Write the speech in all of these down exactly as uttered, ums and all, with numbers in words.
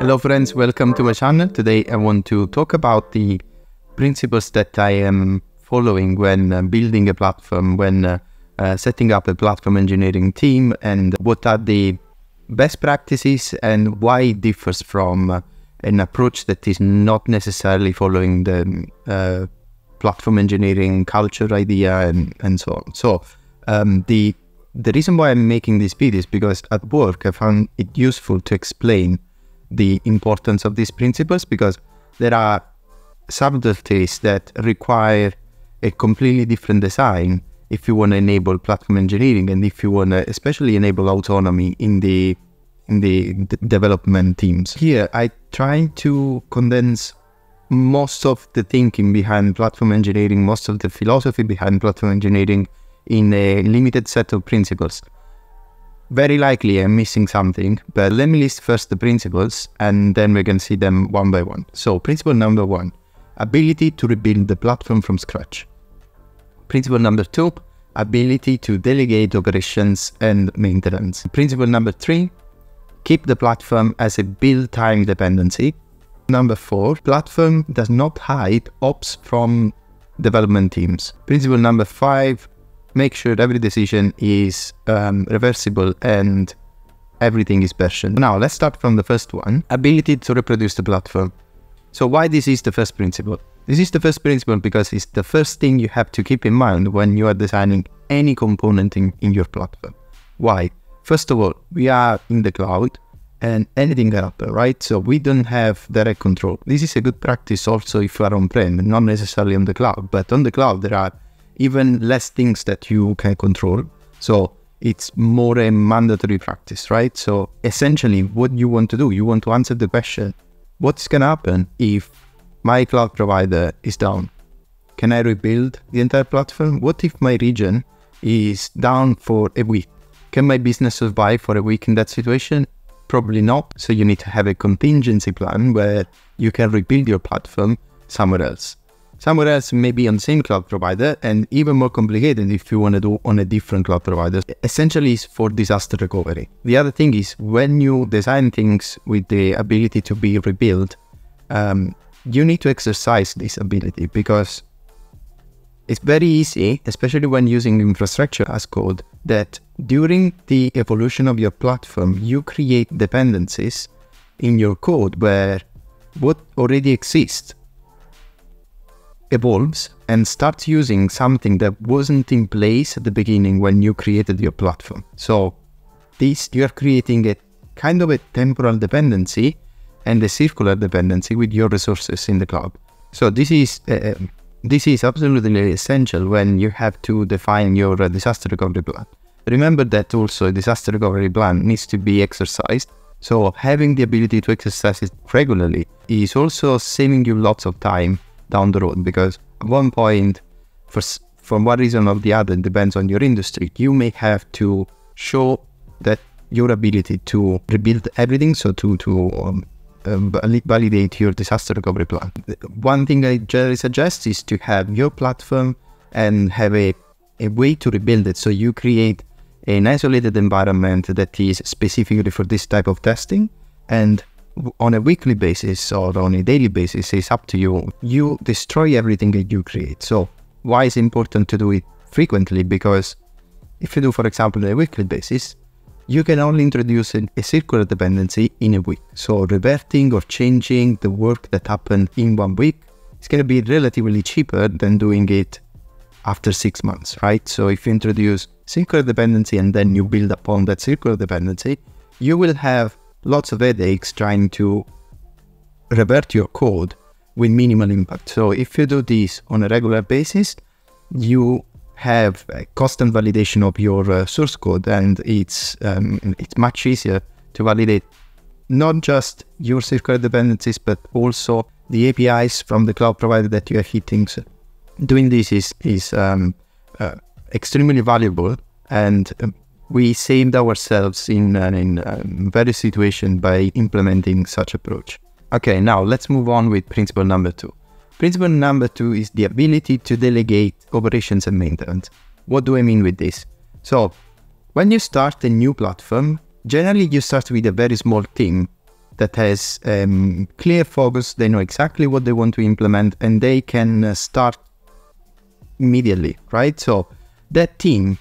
Hello friends, welcome to my channel. Today I want to talk about the principles that I am following when uh, building a platform, when uh, uh, setting up a platform engineering team, and what are the best practices and why it differs from uh, an approach that is not necessarily following the uh, platform engineering culture idea and, and so on. So um, the The reason why I'm making this video is because at work I found it useful to explain the importance of these principles, because there are subtleties that require a completely different design if you want to enable platform engineering, and if you want to especially enable autonomy in the in the d development teams. Here I try to condense most of the thinking behind platform engineering, most of the philosophy behind platform engineering, in a limited set of principles. Very likely I'm missing something, but let me list first the principles and then we can see them one by one. So principle number one, ability to rebuild the platform from scratch. Principle number two, ability to delegate operations and maintenance. Principle number three, keep the platform as a build time dependency. Number four, platform does not hide ops from development teams. Principle number five, make sure every decision is um, reversible and everything is versioned. Now let's start from the first one, ability to reproduce the platform. So why this is the first principle? This is the first principle because it's the first thing you have to keep in mind when you are designing any component in, in your platform. Why? First of all, we are in the cloud and anything can happen, right? So we don't have direct control. This is a good practice also if you are on-prem, not necessarily on the cloud, but on the cloud there are even less things that you can control. So it's more a mandatory practice, right? So essentially what you want to do, you want to answer the question, what's gonna happen if my cloud provider is down? Can I rebuild the entire platform? What if my region is down for a week? Can my business survive for a week in that situation? Probably not. So you need to have a contingency plan where you can rebuild your platform somewhere else. Somewhere else, maybe on the same cloud provider, and even more complicated if you want to do on a different cloud provider. Essentially, it's for disaster recovery. The other thing is when you design things with the ability to be rebuilt, um, you need to exercise this ability, because it's very easy, especially when using infrastructure as code, that during the evolution of your platform, you create dependencies in your code where what already exists evolves and starts using something that wasn't in place at the beginning when you created your platform. So this, you're creating a kind of a temporal dependency and a circular dependency with your resources in the cloud. So this is uh, this is absolutely essential when you have to define your uh, disaster recovery plan. Remember that also a disaster recovery plan needs to be exercised. So having the ability to exercise it regularly is also saving you lots of time down the road, because at one point, for from one reason or the other, it depends on your industry, you may have to show that your ability to rebuild everything, so to to um, um, validate your disaster recovery plan. One thing I generally suggest is to have your platform and have a, a way to rebuild it, so you create an isolated environment that is specifically for this type of testing, and on a weekly basis or on a daily basis, it's up to you. You destroy everything that you create. So why is it important to do it frequently? Because if you do, for example, on a weekly basis, you can only introduce a circular dependency in a week. So reverting or changing the work that happened in one week is going to be relatively cheaper than doing it after six months, right? So if you introduce circular dependency and then you build upon that circular dependency, you will have lots of headaches trying to revert your code with minimal impact. So if you do this on a regular basis, you have a constant validation of your uh, source code, and it's um, it's much easier to validate not just your circular dependencies, but also the A P Is from the cloud provider that you are hitting. So doing this is, is um, uh, extremely valuable, and um, we saved ourselves in, uh, in uh, various situations by implementing such approach. Okay, now let's move on with principle number two. Principle number two is the ability to delegate operations and maintenance. What do I mean with this? So when you start a new platform, generally you start with a very small team that has um, clear focus. They know exactly what they want to implement, and they can uh, start immediately, right? So that team,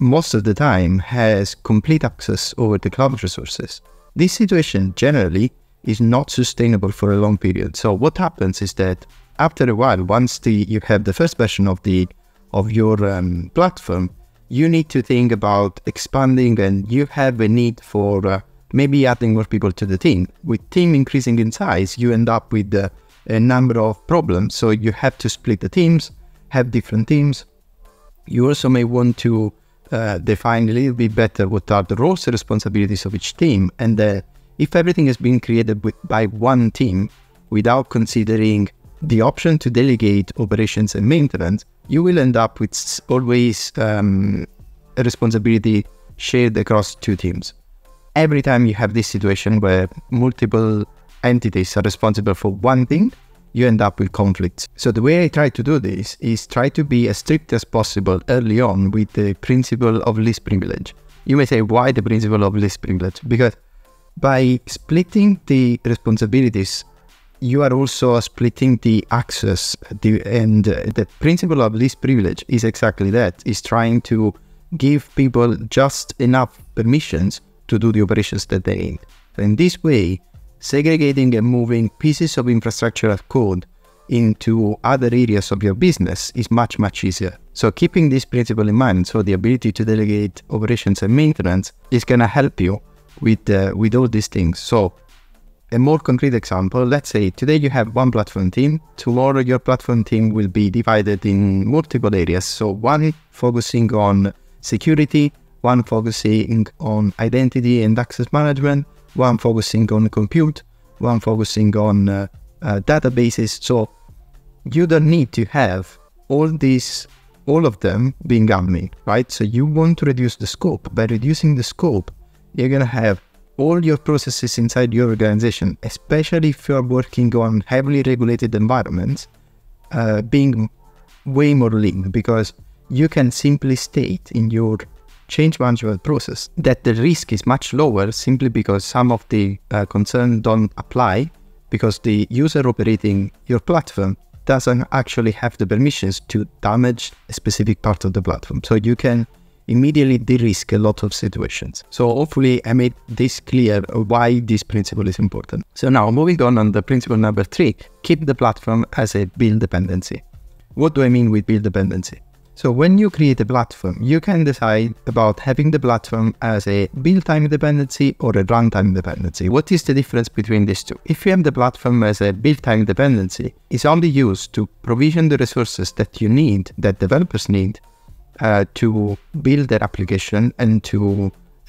most of the time, has complete access over the cloud resources. This situation generally is not sustainable for a long period. So what happens is that after a while, once the, you have the first version of the of your um, platform, you need to think about expanding, and you have a need for uh, maybe adding more people to the team. With team increasing in size, you end up with uh, a number of problems. So you have to split the teams, have different teams. You also may want to uh, define a little bit better what are the roles and responsibilities of each team. And uh, if everything has been created with, by one team, without considering the option to delegate operations and maintenance, you will end up with always um, a responsibility shared across two teams. Every time you have this situation where multiple entities are responsible for one thing, you end up with conflicts. So the way I try to do this is try to be as strict as possible early on with the principle of least privilege. You may say, why the principle of least privilege? Because by splitting the responsibilities, you are also splitting the access, the, and uh, the principle of least privilege is exactly that, is trying to give people just enough permissions to do the operations that they need. In this way, segregating and moving pieces of infrastructure as code into other areas of your business is much, much easier. So keeping this principle in mind, so the ability to delegate operations and maintenance is going to help you with, uh, with all these things. So a more concrete example, let's say today you have one platform team. Tomorrow your platform team will be divided in multiple areas. So one focusing on security, one focusing on identity and access management, one focusing on compute, one focusing on uh, uh, databases. So you don't need to have all these, all of them being A M I, right? So you want to reduce the scope. By reducing the scope, you're going to have all your processes inside your organization, especially if you're working on heavily regulated environments, uh, being way more lean, because you can simply state in your change management process that the risk is much lower simply because some of the uh, concerns don't apply because the user operating your platform doesn't actually have the permissions to damage a specific part of the platform. So you can immediately de-risk a lot of situations. So hopefully I made this clear why this principle is important. So now moving on on the principle number three, keep the platform as a build dependency. What do I mean with build dependency? So when you create a platform, you can decide about having the platform as a build time dependency or a runtime dependency. What is the difference between these two? If you have the platform as a build time dependency, it's only used to provision the resources that you need, that developers need, Uh, to build their application and to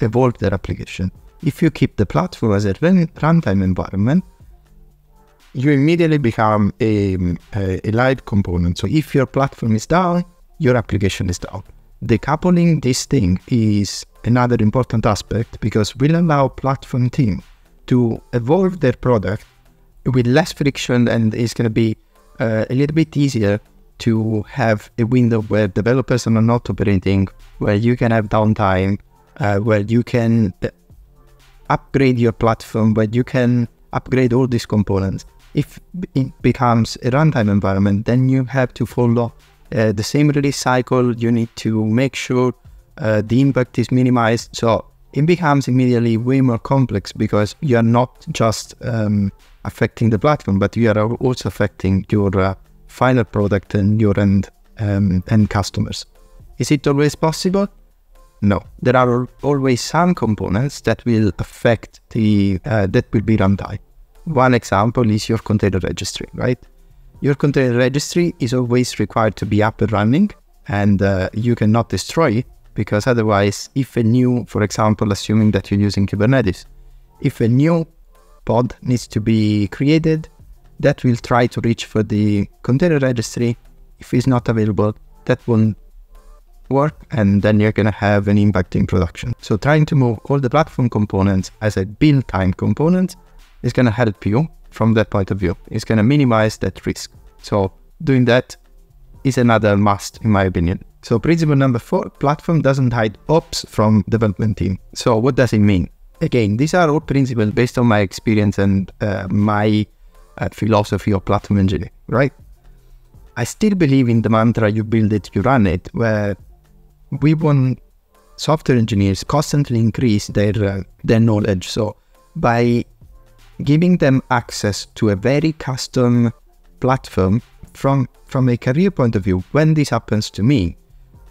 evolve their application. If you keep the platform as a runtime environment, you immediately become a, a, a live component. So if your platform is down, your application is down. Decoupling this thing is another important aspect because we'll allow platform team to evolve their product with less friction, and it's going to be uh, a little bit easier to have a window where developers are not operating, where you can have downtime, uh, where you can upgrade your platform, where you can upgrade all these components. If it becomes a runtime environment, then you have to follow uh, the same release cycle. You need to make sure uh, the impact is minimized. So it becomes immediately way more complex because you are not just um, affecting the platform, but you are also affecting your uh, final product and your end, um, end customers. Is it always possible? No. There are always some components that will affect the, uh, that will be runtime. One example is your container registry, right? Your container registry is always required to be up and running, and uh, you cannot destroy it, because otherwise, if a new, for example, assuming that you're using Kubernetes, if a new pod needs to be created, that will try to reach for the container registry. If it's not available, that won't work, and then you're going to have an impact in production. So trying to move all the platform components as a build time component is going to help you from that point of view. It's going to minimize that risk. So doing that is another must, in my opinion. So principle number four, platform doesn't hide ops from development team. So what does it mean? again, these are all principles based on my experience and uh, my uh, philosophy of platform engineering, right? I still believe in the mantra, you build it, you run it, where we want software engineers constantly increase their, uh, their knowledge. So by giving them access to a very custom platform from, from a career point of view, when this happens to me,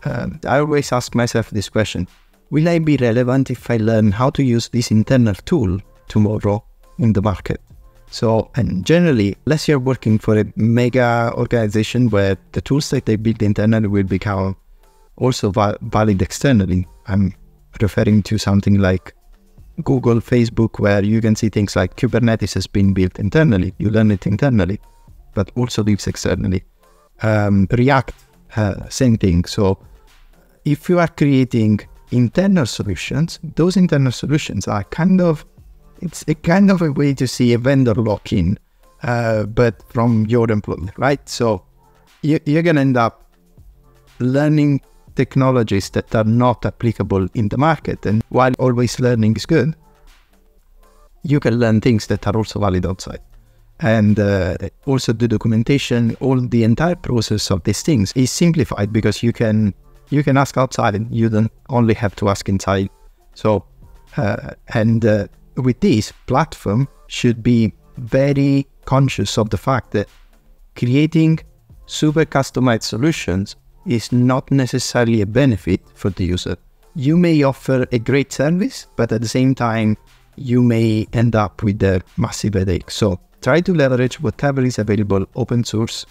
uh, I always ask myself this question. Will I be relevant if I learn how to use this internal tool tomorrow in the market? So, and generally, unless you're working for a mega organization where the tools that they build internally will become also val valid externally, I'm referring to something like Google, Facebook, where you can see things like Kubernetes has been built internally. You learn it internally, but also lives externally. Um, React, uh, same thing. So if you are creating internal solutions, those internal solutions are kind of, it's a kind of a way to see a vendor lock-in, uh, but from your employee, right? So you, you're going to end up learning technologies that are not applicable in the market. And while always learning is good, you can learn things that are also valid outside. And uh, also the documentation, all the entire process of these things is simplified because you can You can ask outside and you don't only have to ask inside. So, uh, and uh, with this, platform should be very conscious of the fact that creating super customized solutions is not necessarily a benefit for the user. You may offer a great service, but at the same time, you may end up with a massive headache. So try to leverage whatever is available, open source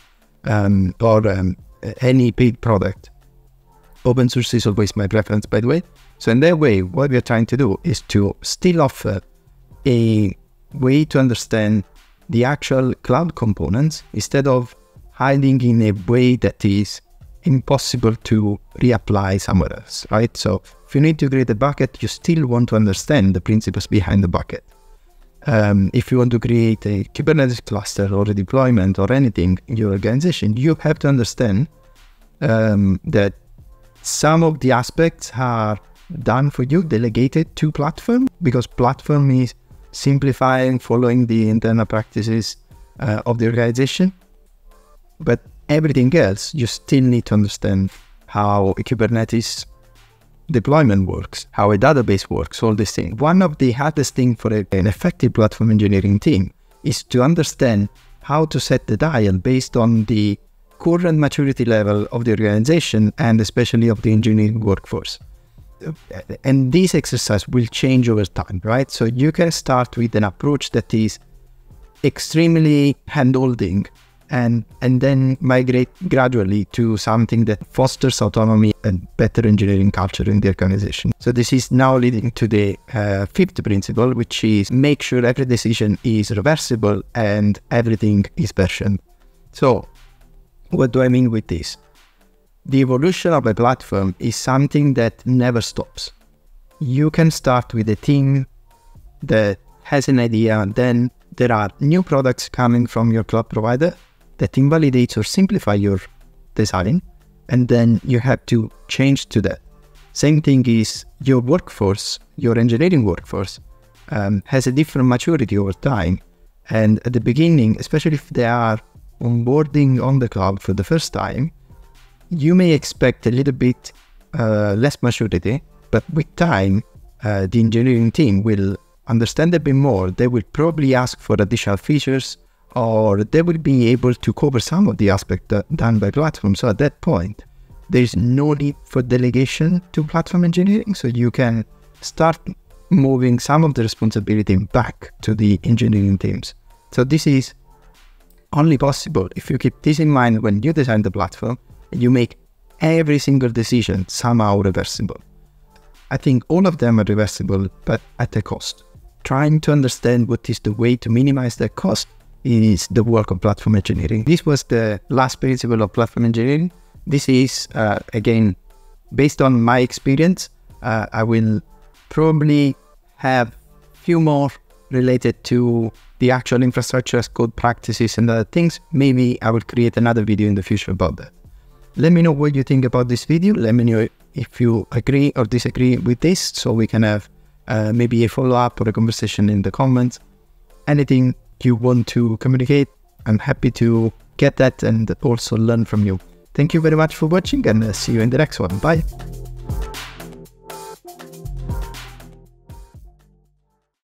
um, or um, any paid product. Open source is always my preference, by the way. So in that way, what we're trying to do is to still offer a way to understand the actual cloud components instead of hiding in a way that is impossible to reapply somewhere else, right? So if you need to create a bucket, you still want to understand the principles behind the bucket. Um, if you want to create a Kubernetes cluster or a deployment or anything in your organization, you have to understand um, that some of the aspects are done for you, delegated to platform, because platform is simplifying, following the internal practices uh, of the organization. But everything else, you still need to understand how a Kubernetes deployment works, how a database works, all these things. One of the hardest things for a, an effective platform engineering team is to understand how to set the dial based on the current maturity level of the organization and especially of the engineering workforce. And this exercise will change over time, right? So you can start with an approach that is extremely hand-holding and, and then migrate gradually to something that fosters autonomy and better engineering culture in the organization. So this is now leading to the uh, fifth principle, which is make sure every decision is reversible and everything is versioned. So what do I mean with this? The evolution of a platform is something that never stops. You can start with a team that has an idea, and then there are new products coming from your cloud provider that invalidates or simplify your design, and then you have to change to that. Same thing is your workforce, your engineering workforce, um, has a different maturity over time. And at the beginning, especially if they are onboarding on the cloud for the first time, you may expect a little bit uh, less maturity, but with time, uh, the engineering team will understand a bit more. They will probably ask for additional features, or they will be able to cover some of the aspects done by platform. So at that point, there is no need for delegation to platform engineering. So you can start moving some of the responsibility back to the engineering teams. So this is only possible if you keep this in mind when you design the platform and you make every single decision somehow reversible. I think all of them are reversible, but at a cost. Trying to understand what is the way to minimize the cost is the work of platform engineering. This was the last principle of platform engineering. This is, uh, again, based on my experience. uh, I will probably have few more related to the actual infrastructure as code practices and other things. Maybe I will create another video in the future about that. Let me know what you think about this video. Let me know if you agree or disagree with this so we can have uh, maybe a follow-up or a conversation in the comments. Anything you want to communicate, I'm happy to get that and also learn from you. Thank you very much for watching, and see you in the next one. Bye.